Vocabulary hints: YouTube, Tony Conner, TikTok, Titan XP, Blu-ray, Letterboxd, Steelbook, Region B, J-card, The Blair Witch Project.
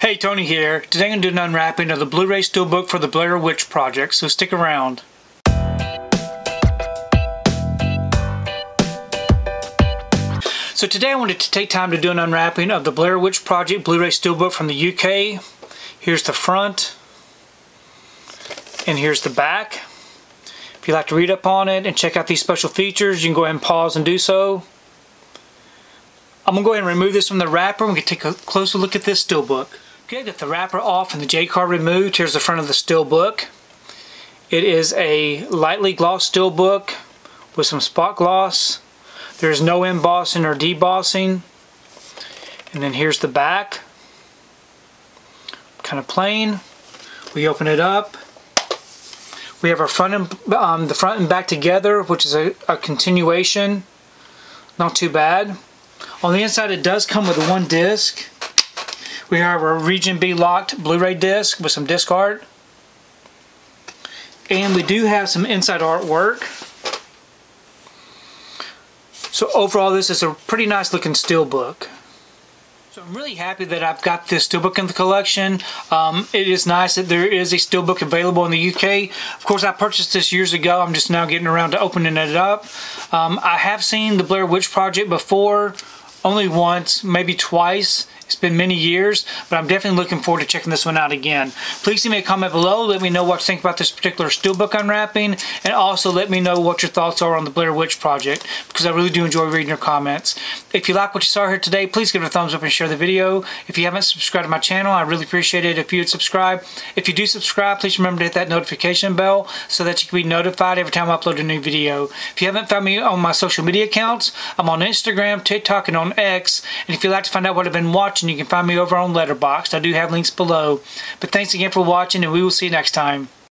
Hey, Tony here. Today I'm going to do an unwrapping of the Blu-ray Steelbook for The Blair Witch Project, so stick around. So today I wanted to take time to do an unwrapping of the Blair Witch Project Blu-ray Steelbook from the UK. Here's the front, and here's the back. If you'd like to read up on it and check out these special features, you can go ahead and pause and do so. I'm going to go ahead and remove this from the wrapper and we can take a closer look at this Steelbook. Okay, got the wrapper off and the J-card removed. Here's the front of the Steelbook. It is a lightly glossed Steelbook with some spot gloss. There's no embossing or debossing. And then here's the back. Kind of plain. We open it up. We have our front and, the front and back together, which is a continuation. Not too bad. On the inside, it does come with one disc. We have a Region B locked Blu-ray disc with some disc art. And we do have some inside artwork. So overall, this is a pretty nice looking Steelbook. So I'm really happy that I've got this Steelbook in the collection. It is nice that there is a Steelbook available in the UK. Of course, I purchased this years ago. I'm just now getting around to opening it up. I have seen The Blair Witch Project before. Only once, maybe twice. It's been many years, but I'm definitely looking forward to checking this one out again. Please leave me a comment below. Let me know what you think about this particular Steelbook unwrapping, and also let me know what your thoughts are on the Blair Witch Project, because I really do enjoy reading your comments. If you like what you saw here today, please give it a thumbs up and share the video. If you haven't subscribed to my channel, I really appreciate it if you would subscribe. If you do subscribe, please remember to hit that notification bell so that you can be notified every time I upload a new video. If you haven't found me on my social media accounts, I'm on Instagram, TikTok, and on X, and if you'd like to find out what I've been watching, you can find me over on Letterboxd. I do have links below. But thanks again for watching, and we will see you next time.